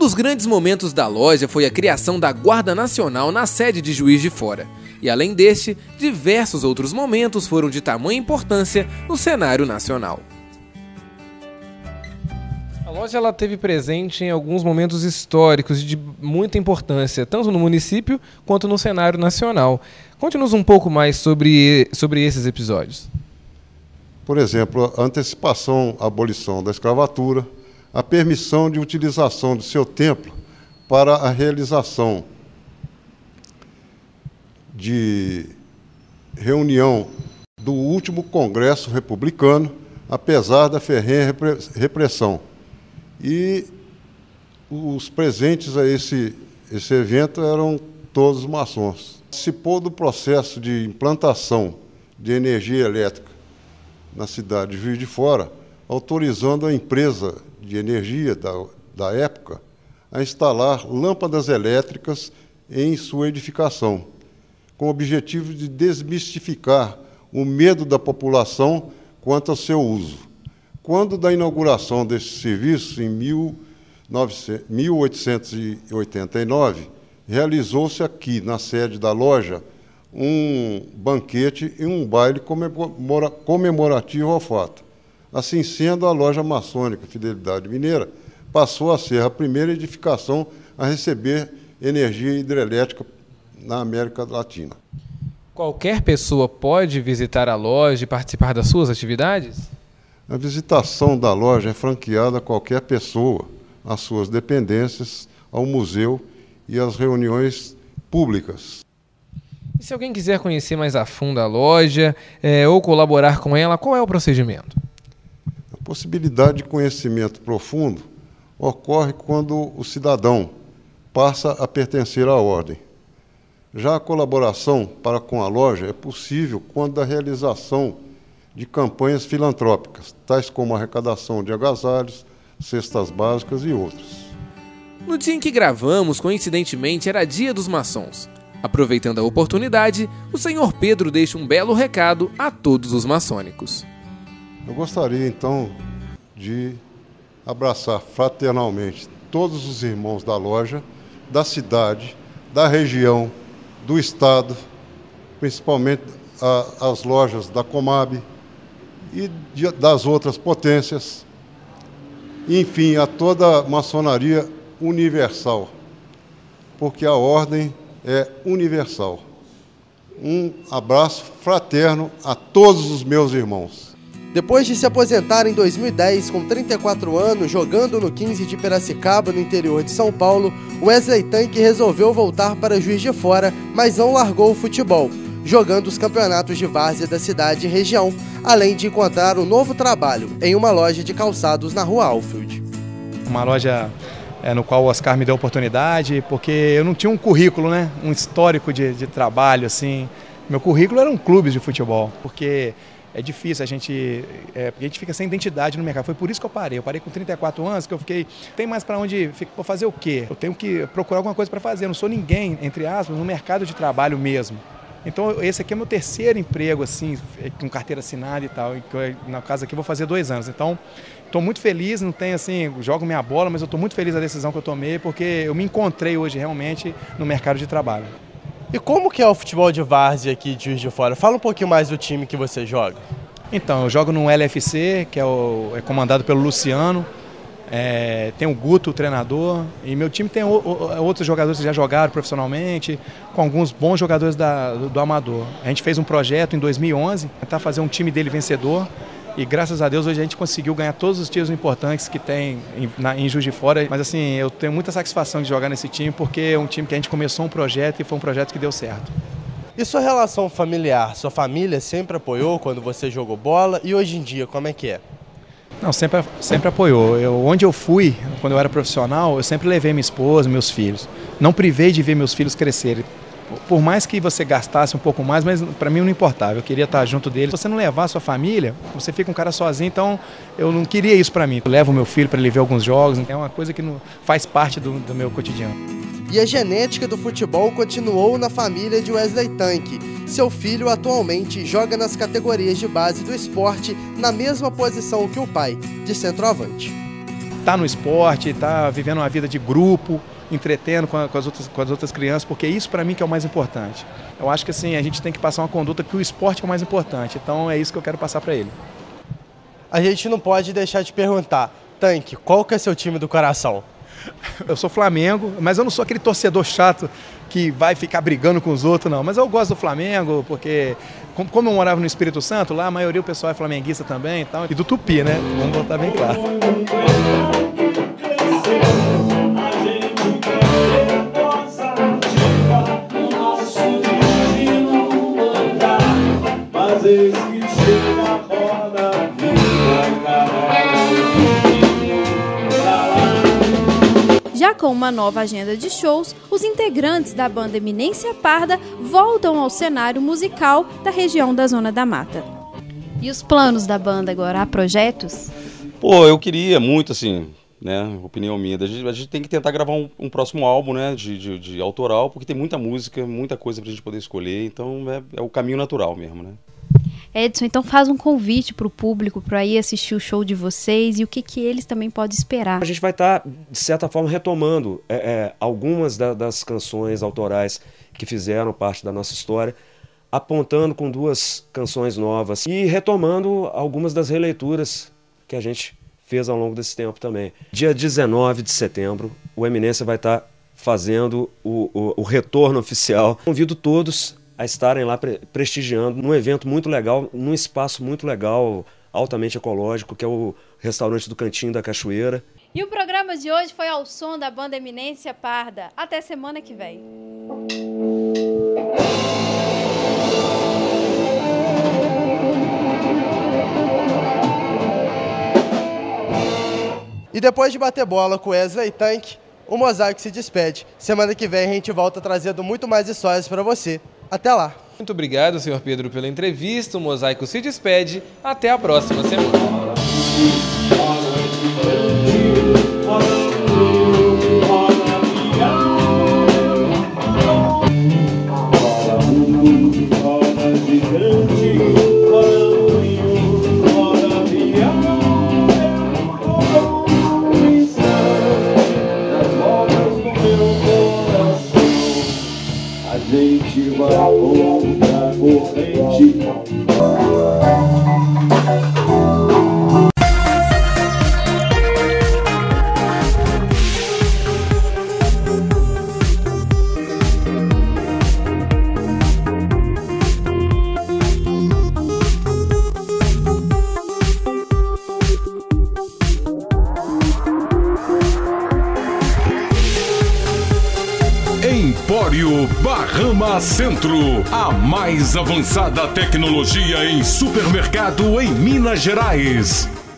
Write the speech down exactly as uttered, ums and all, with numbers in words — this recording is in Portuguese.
dos grandes momentos da loja foi a criação da Guarda Nacional na sede de Juiz de Fora. E além deste, diversos outros momentos foram de tamanha importância no cenário nacional. A loja ela teve presente em alguns momentos históricos de muita importância, tanto no município quanto no cenário nacional. Conte-nos um pouco mais sobre, sobre esses episódios. Por exemplo, a antecipação à abolição da escravatura, a permissão de utilização do seu templo para a realização de reunião do último Congresso Republicano, apesar da ferrenha repressão. E os presentes a esse, esse evento eram todos maçons. Participou do processo de implantação de energia elétrica na cidade de Juiz de Fora, autorizando a empresa de energia da, da época a instalar lâmpadas elétricas em sua edificação, com o objetivo de desmistificar o medo da população quanto ao seu uso. Quando da inauguração desse serviço, em mil oitocentos e oitenta e nove, realizou-se aqui, na sede da loja, um banquete e um baile comemorativo ao fato. Assim sendo, a Loja Maçônica Fidelidade Mineira passou a ser a primeira edificação a receber energia hidrelétrica na América Latina. Qualquer pessoa pode visitar a loja e participar das suas atividades? A visitação da loja é franqueada a qualquer pessoa, às suas dependências, ao museu e às reuniões públicas. E se alguém quiser conhecer mais a fundo a loja é, ou colaborar com ela, qual é o procedimento? A possibilidade de conhecimento profundo ocorre quando o cidadão passa a pertencer à ordem. Já a colaboração para com a loja é possível quando a realização de campanhas filantrópicas, tais como a arrecadação de agasalhos, cestas básicas e outros. No dia em que gravamos, coincidentemente, era dia dos maçons. Aproveitando a oportunidade, o senhor Pedro deixa um belo recado a todos os maçônicos. Eu gostaria, então, de abraçar fraternalmente todos os irmãos da loja, da cidade, da região, do estado, principalmente a, as lojas da Comab, e das outras potências, enfim, a toda a maçonaria universal, porque a ordem é universal. Um abraço fraterno a todos os meus irmãos. Depois de se aposentar em dois mil e dez com trinta e quatro anos, jogando no quinze de Piracicaba, no interior de São Paulo, Wesley Tanque resolveu voltar para Juiz de Fora, mas não largou o futebol, jogando os campeonatos de várzea da cidade e região, além de encontrar um novo trabalho em uma loja de calçados na rua Alfield. Uma loja é, no qual o Oscar me deu oportunidade, porque eu não tinha um currículo, né? Um histórico de, de trabalho, assim. Meu currículo era um clube de futebol, porque é difícil, a gente, é, porque a gente fica sem identidade no mercado. Foi por isso que eu parei. Eu parei com trinta e quatro anos, que eu fiquei, tem mais para onde vou fazer o quê? Eu tenho que procurar alguma coisa para fazer. Eu não sou ninguém, entre aspas, no mercado de trabalho mesmo. Então esse aqui é meu terceiro emprego, assim, com carteira assinada e tal, e eu, no caso aqui eu vou fazer dois anos. Então estou muito feliz, não tenho assim, jogo minha bola, mas eu estou muito feliz da decisão que eu tomei, porque eu me encontrei hoje realmente no mercado de trabalho. E como que é o futebol de várzea aqui de Juiz de Fora? Fala um pouquinho mais do time que você joga. Então, eu jogo no L F C, que é, o, é comandado pelo Luciano, é, tem o Guto, o treinador, e meu time tem o, o, outros jogadores que já jogaram profissionalmente, com alguns bons jogadores da, do, do amador. A gente fez um projeto em dois mil e onze, tentar fazer um time dele vencedor, e graças a Deus hoje a gente conseguiu ganhar todos os títulos importantes que tem em, na, em Juiz de Fora. Mas assim, eu tenho muita satisfação de jogar nesse time, porque é um time que a gente começou um projeto e foi um projeto que deu certo. E sua relação familiar? Sua família sempre apoiou quando você jogou bola e hoje em dia como é que é? Não, sempre, sempre apoiou. Eu, onde eu fui, quando eu era profissional, eu sempre levei minha esposa, meus filhos. Não privei de ver meus filhos crescerem. Por mais que você gastasse um pouco mais, mas para mim não importava, eu queria estar junto deles. Se você não levar a sua família, você fica um cara sozinho, então eu não queria isso para mim. Eu levo o meu filho para ele ver alguns jogos, é uma coisa que não faz parte do, do meu cotidiano. E a genética do futebol continuou na família de Wesley Tanque. Seu filho atualmente joga nas categorias de base do esporte, na mesma posição que o pai, de centroavante. tá no esporte, tá vivendo uma vida de grupo, entretendo com, a, com, as, outras, com as outras crianças, porque isso para mim que é o mais importante. Eu acho que assim, a gente tem que passar uma conduta que o esporte é o mais importante, então é isso que eu quero passar para ele. A gente não pode deixar de perguntar, Tanque, qual que é seu time do coração? Eu sou Flamengo, mas eu não sou aquele torcedor chato que vai ficar brigando com os outros, não. Mas eu gosto do Flamengo, porque como eu morava no Espírito Santo, lá a maioria do pessoal é flamenguista também e tal. E do Tupi, né? Vamos botar bem claro. Já com uma nova agenda de shows, os integrantes da banda Eminência Parda voltam ao cenário musical da região da Zona da Mata. E os planos da banda agora? Há projetos? Pô, eu queria muito, assim, né, opinião minha, a gente, a gente tem que tentar gravar um, um próximo álbum, né, de, de, de autoral, porque tem muita música, muita coisa pra gente poder escolher, então é, é o caminho natural mesmo, né. Edson, então faz um convite para o público para ir assistir o show de vocês e o que, que eles também podem esperar. A gente vai estar, de certa forma, retomando é, é, algumas da, das canções autorais que fizeram parte da nossa história, apontando com duas canções novas e retomando algumas das releituras que a gente fez ao longo desse tempo também. Dia dezenove de setembro, o Eminência vai estar fazendo o, o, o retorno oficial. Convido todos a estarem lá prestigiando num evento muito legal, num espaço muito legal, altamente ecológico, que é o restaurante do Cantinho da Cachoeira. E o programa de hoje foi ao som da banda Eminência Parda. Até semana que vem. E depois de bater bola com Wesley Tanque, o Mosaico se despede. Semana que vem a gente volta trazendo muito mais histórias para você. Até lá. Muito obrigado, senhor Pedro, pela entrevista. O Mosaico se despede. Até a próxima semana. Equipório Barrama Centro, a mais avançada tecnologia em supermercado em Minas Gerais.